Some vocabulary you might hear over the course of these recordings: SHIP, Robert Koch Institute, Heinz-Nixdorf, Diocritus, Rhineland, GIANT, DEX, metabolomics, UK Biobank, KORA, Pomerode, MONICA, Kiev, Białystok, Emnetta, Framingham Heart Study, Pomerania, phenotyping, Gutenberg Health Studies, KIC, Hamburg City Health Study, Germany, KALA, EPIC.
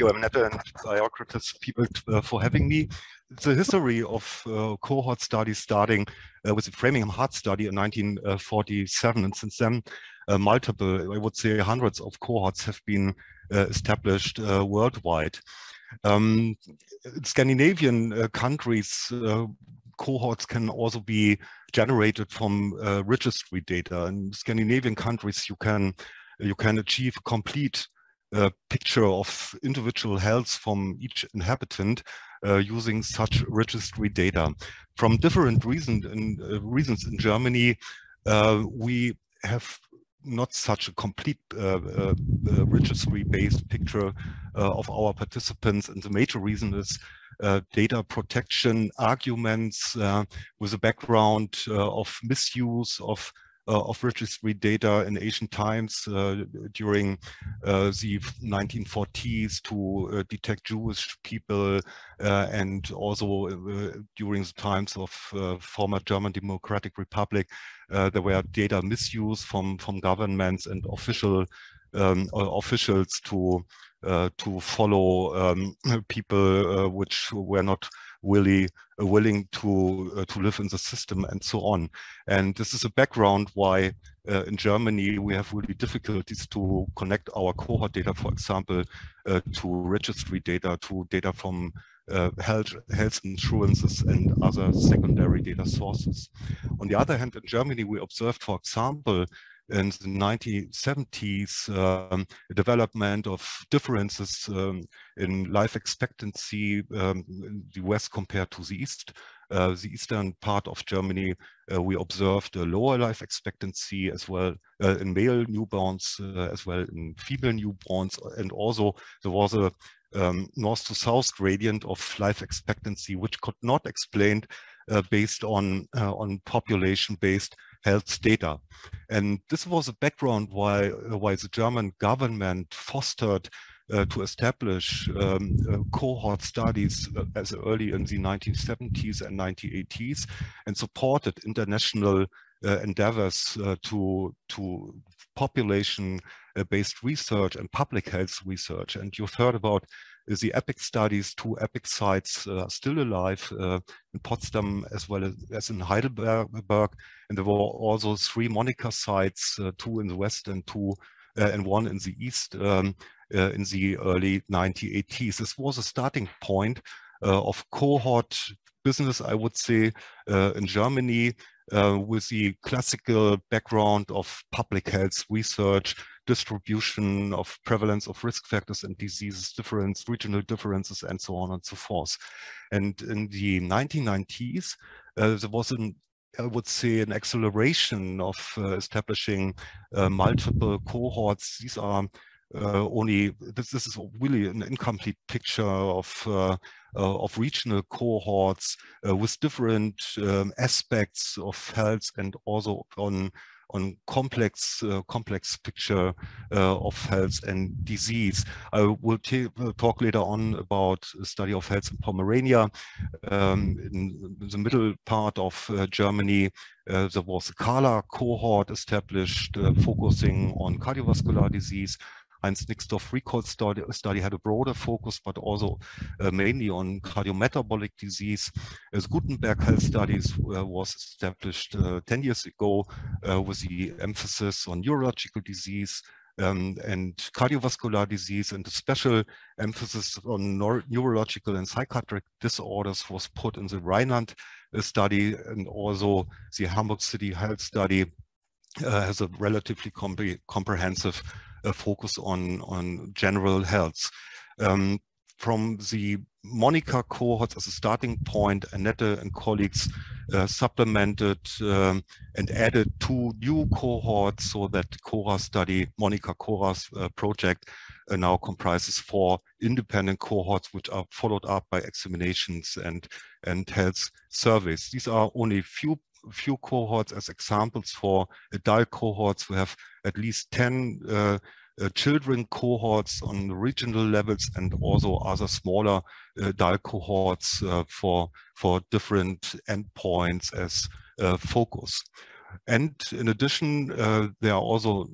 thank you, Emnetta and Diocritus people for having me. The history of cohort studies starting with the Framingham Heart Study in 1947, and since then multiple, I would say hundreds of cohorts have been established worldwide. Scandinavian countries cohorts can also be generated from registry data. In Scandinavian countries, you can achieve complete picture of individual health from each inhabitant using such registry data. From different reasons in Germany, we have not such a complete registry-based picture of our participants, and the major reason is data protection arguments with a background of misuse of registry data in ancient times during the 1940s to detect Jewish people and also during the times of former German Democratic Republic, there were data misuse from governments and officials to follow people which were not really willing to live in the system and so on. And this is a background why in Germany we have really difficulties to connect our cohort data, for example, to registry data, to data from health insurances and other secondary data sources. On the other hand, in Germany we observed, for example, in the 1970s, development of differences in life expectancy in the West compared to the East. The eastern part of Germany, we observed a lower life expectancy as well in male newborns, as well in female newborns, and also there was a north to south gradient of life expectancy, which could not be explained based on population-based health data. And this was a background why the German government fostered to establish cohort studies as early in the 1970s and 1980s, and supported international endeavors to population-based research and public health research. And you've heard about the EPIC studies. Two EPIC sites are still alive in Potsdam as well as in Heidelberg. And there were also three MONICA sites, two in the West and one in the East in the early 1980s. This was a starting point of cohort business, I would say, in Germany, with the classical background of public health research, distribution of prevalence of risk factors and diseases, difference, regional differences, and so on and so forth. And in the 1990s, there was I would say an acceleration of establishing multiple cohorts. These are this is really an incomplete picture of regional cohorts with different aspects of health, and also on complex picture of health and disease. I will talk later on about a study of health in Pomerania. In the middle part of Germany, there was a KALA cohort established focusing on cardiovascular disease. Heinz-Nixdorf recall study had a broader focus, but also mainly on cardiometabolic disease. As Gutenberg Health Studies was established 10 years ago with the emphasis on neurological disease and cardiovascular disease, and a special emphasis on neurological and psychiatric disorders was put in the Rhineland study, and also the Hamburg City Health Study has a relatively comprehensive focus on general health. From the MONICA cohorts as a starting point, Emnetta and colleagues supplemented and added two new cohorts, so that KORA study, MONICA KORA's project, now comprises four independent cohorts which are followed up by examinations and health surveys. These are only few cohorts as examples. For adult cohorts, we have at least 10 children cohorts on regional levels, and also other smaller adult cohorts for different endpoints as focus. And in addition, there are also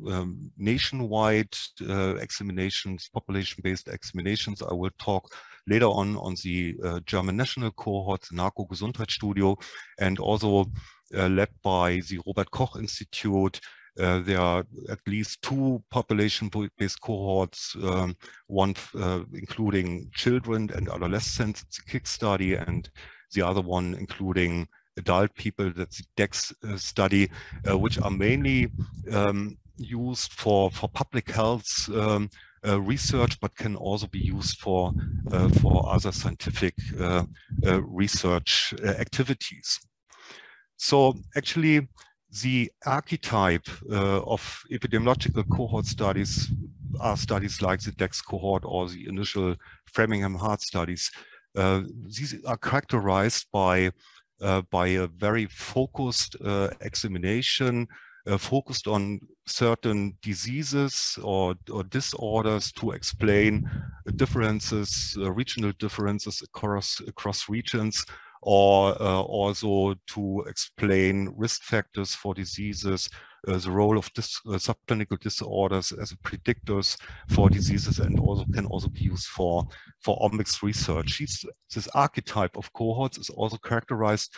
nationwide examinations, population-based examinations. I will talk later on the German national cohorts, NARCO Gesundheitsstudio, and also led by the Robert Koch Institute. There are at least two population-based cohorts, one including children and adolescents, it's the KIC study, and the other one including adult people, that's the DEX study, which are mainly used for public health research, but can also be used for other scientific research activities. So actually, the archetype of epidemiological cohort studies are studies like the DEX cohort or the initial Framingham Heart Studies. These are characterized by a very focused examination, focused on certain diseases or disorders to explain differences, regional differences across regions, or also to explain risk factors for diseases, the role of subclinical disorders as predictors for diseases, and also can also be used for omics research. This archetype of cohorts is also characterized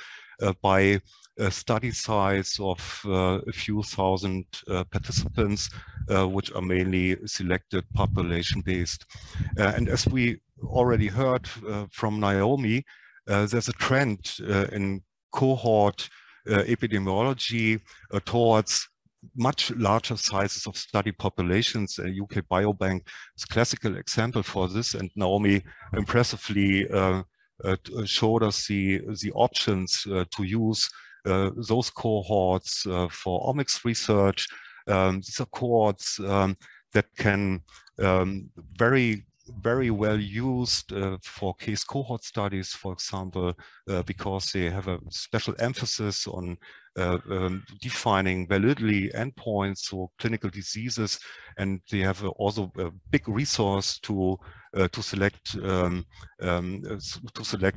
by a study size of a few thousand participants, which are mainly selected population-based. And as we already heard from Naomi, there's a trend in cohort epidemiology towards much larger sizes of study populations. UK Biobank is a classical example for this, and Naomi impressively showed us the options to use those cohorts for omics research. These are cohorts that can very well used for case cohort studies, for example, because they have a special emphasis on defining validity endpoints or clinical diseases, and they have also a big resource to select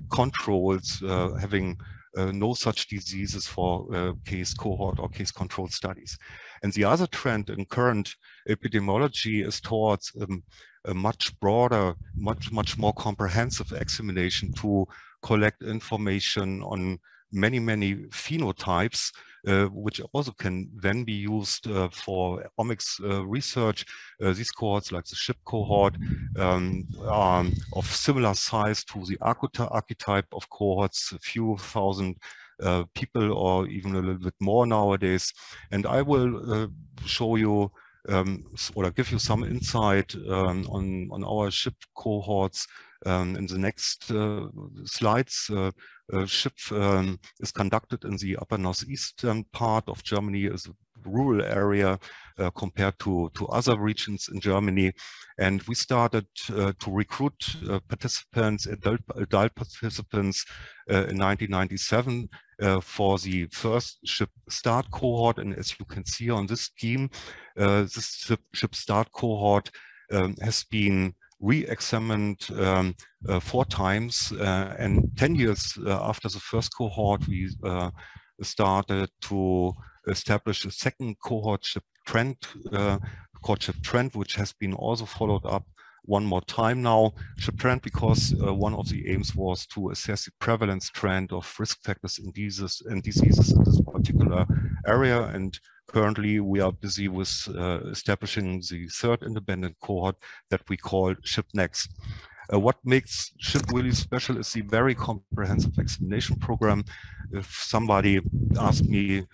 controls, having no such diseases for case cohort or case control studies. And the other trend in current epidemiology is towards a much broader, much more comprehensive examination to collect information on many phenotypes, which also can then be used for omics research. These cohorts, like the SHIP cohort, are of similar size to the archetype of cohorts, a few thousand people or even a little bit more nowadays. And I will show you or give you some insight on our SHIP cohorts in the next slides. SHIP is conducted in the upper northeastern part of Germany, as a rural area compared to other regions in Germany. And we started to recruit participants, adult participants in 1997 for the first SHIP start cohort. And as you can see on this scheme, this SHIP start cohort has been re-examined 4 times, and 10 years after the first cohort, we started to establish a second cohort SHIP trend, which has been also followed up one more time now. SHIP trend, because one of the aims was to assess the prevalence trend of risk factors in diseases in this particular area. And currently, we are busy with establishing the third independent cohort that we call SHIP Next. What makes SHIP really special is the very comprehensive examination program. If somebody asked me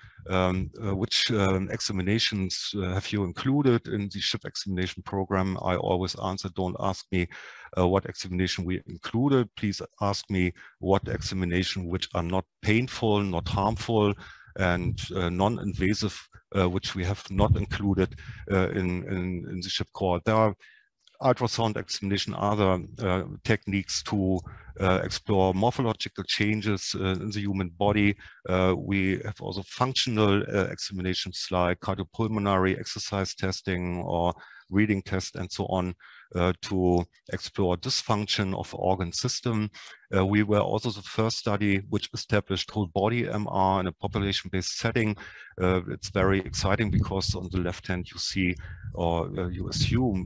which examinations have you included in the SHIP examination program, I always answer, don't ask me what examination we included. Please ask me what examination which are not painful, not harmful, and non-invasive, which we have not included in the SHIP cohort. There are ultrasound examination, other techniques to explore morphological changes in the human body. We have also functional examinations like cardiopulmonary exercise testing or reading test and so on to explore dysfunction of organ system. We were also the first study which established whole body MR in a population-based setting. It's very exciting because on the left hand you see, or you assume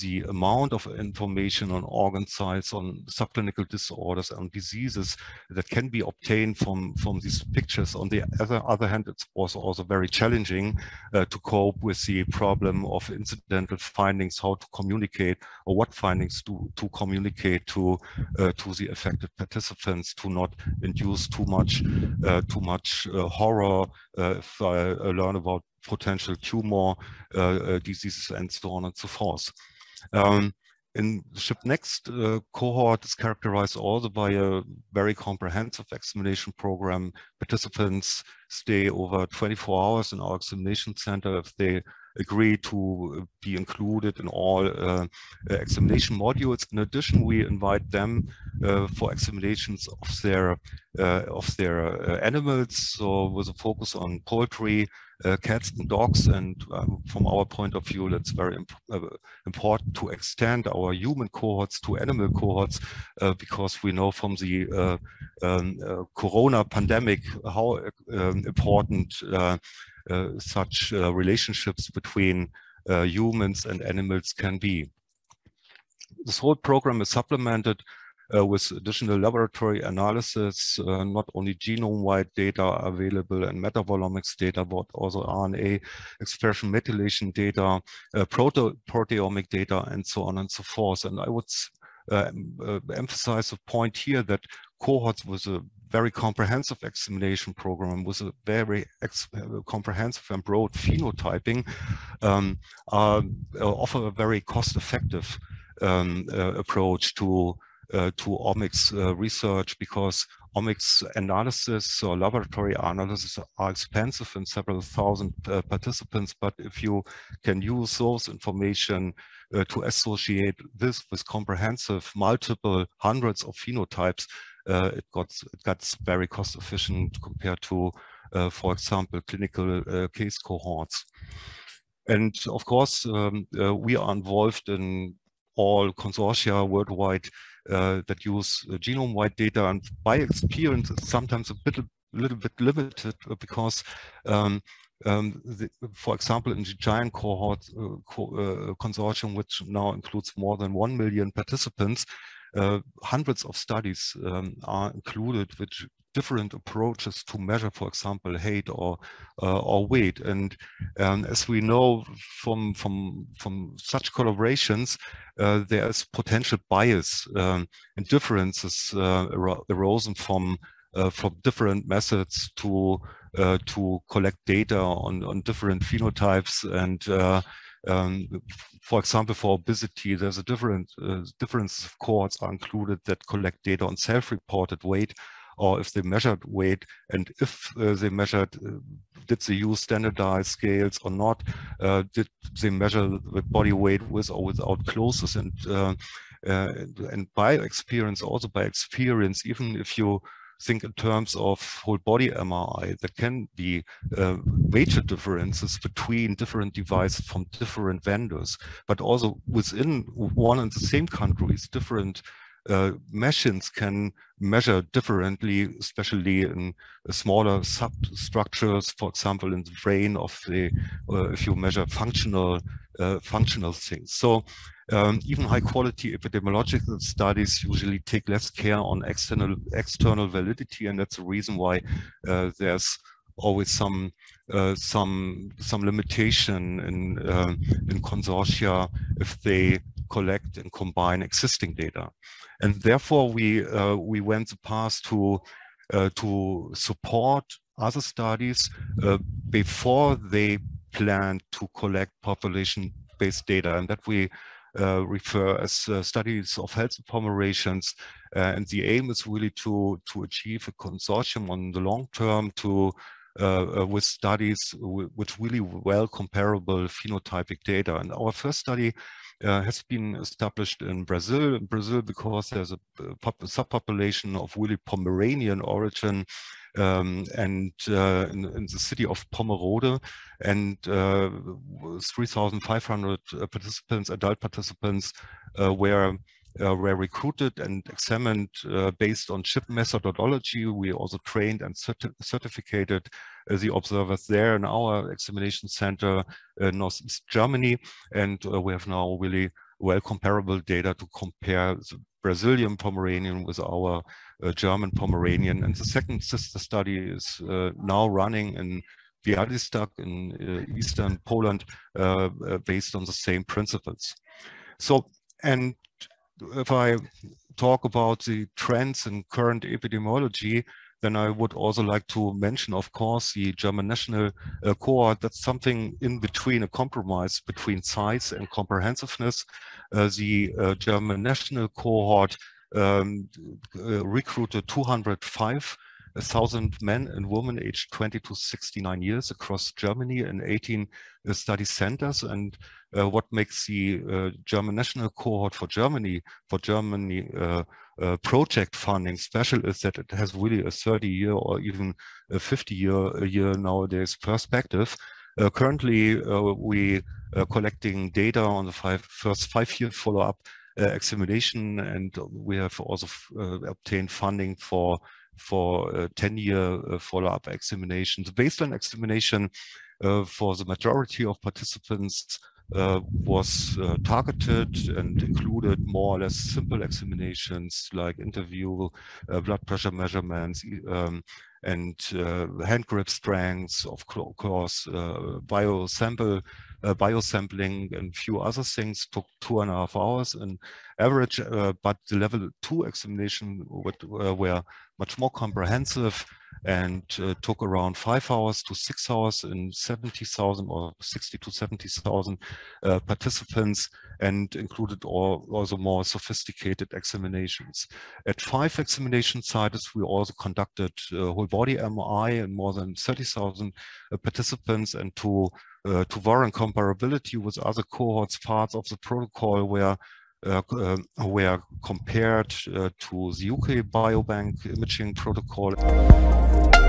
the amount of information on organ size, on subclinical disorders and diseases that can be obtained from these pictures. On the other hand, it was also very challenging to cope with the problem of incidental findings, how to communicate or what findings to communicate to the affected participants to not induce too much horror if I learn about potential tumor diseases and so on and so forth. In the SHIP Next cohort is characterized also by a very comprehensive examination program. Participants stay over 24 hours in our examination center if they agree to be included in all examination modules. In addition, we invite them for examinations of their animals, so with a focus on poultry, cats and dogs. And from our point of view, that's very important to extend our human cohorts to animal cohorts, because we know from the corona pandemic how important such relationships between humans and animals can be. This whole program is supplemented with additional laboratory analysis, not only genome-wide data available and metabolomics data, but also RNA expression, methylation data, proteomic data, and so on and so forth. And I would emphasize a point here that cohorts with a very comprehensive examination program, with a very comprehensive and broad phenotyping, offer a very cost-effective approach to omics research, because omics analysis or laboratory analysis are expensive in several thousand participants. But if you can use those information to associate this with comprehensive, multiple hundreds of phenotypes, it gets very cost efficient compared to, for example, clinical case cohorts. And of course, we are involved in all consortia worldwide that use genome-wide data, and by experience, it's sometimes a little bit limited because, for example, in the giant cohort consortium, which now includes more than 1 million participants, hundreds of studies are included with different approaches to measure, for example, height or weight. And as we know from such collaborations, there is potential bias and differences arisen from different methods to collect data on different phenotypes. And for example, for obesity, there's a difference of cohorts are included that collect data on self-reported weight, or if they measured weight, and if they measured, did they use standardized scales or not? Did they measure the body weight with or without clothes? And by experience, also by experience, even if you think in terms of whole body MRI, there can be major differences between different devices from different vendors, but also within one and the same countries, different machines can measure differently, especially in smaller substructures, for example, in the brain of the, if you measure functional things. So even high quality epidemiological studies usually take less care on external validity, and that's the reason why there's always some limitation in consortia if they collect and combine existing data. And therefore we went the path to support other studies before they plan to collect population-based data, and that we refer as studies of health informations. And the aim is really to achieve a consortium on the long term with studies with really well comparable phenotypic data. And our first study has been established in Brazil, because there's a subpopulation of really Pomeranian origin, in the city of Pomerode, and 3,500 adult participants were were recruited and examined based on SHIP methodology. We also trained and certificated the observers there in our examination center in Northeast Germany. And we have now really well comparable data to compare the Brazilian Pomeranian with our German Pomeranian. And the second sister study is now running in Białystok in Eastern Poland based on the same principles. So, and if I talk about the trends in current epidemiology, then I would also like to mention, of course, the German national cohort. That's something in between, a compromise between size and comprehensiveness. The German national cohort recruited 205,000 men and women aged 20 to 69 years across Germany in 18 study centers. And what makes the German national cohort for Germany project funding special is that it has really a 30-year or even a 50-year nowadays perspective. Currently, we are collecting data on the first 5-year follow-up examination, and we have also obtained funding for 10-year follow-up examinations. The baseline examination for the majority of participants was targeted and included more or less simple examinations like interview, blood pressure measurements, and hand grip strengths, of course, biosampling and few other things. Took 2.5 hours on average, but the level 2 examination were much more comprehensive and took around 5 hours to 6 hours in 70,000 or 60 to 70,000 participants, and included also more sophisticated examinations. At 5 examination sites, we also conducted whole body MRI in more than 30,000 participants, and to warrant comparability with other cohorts, parts of the protocol were compared to the UK Biobank imaging protocol.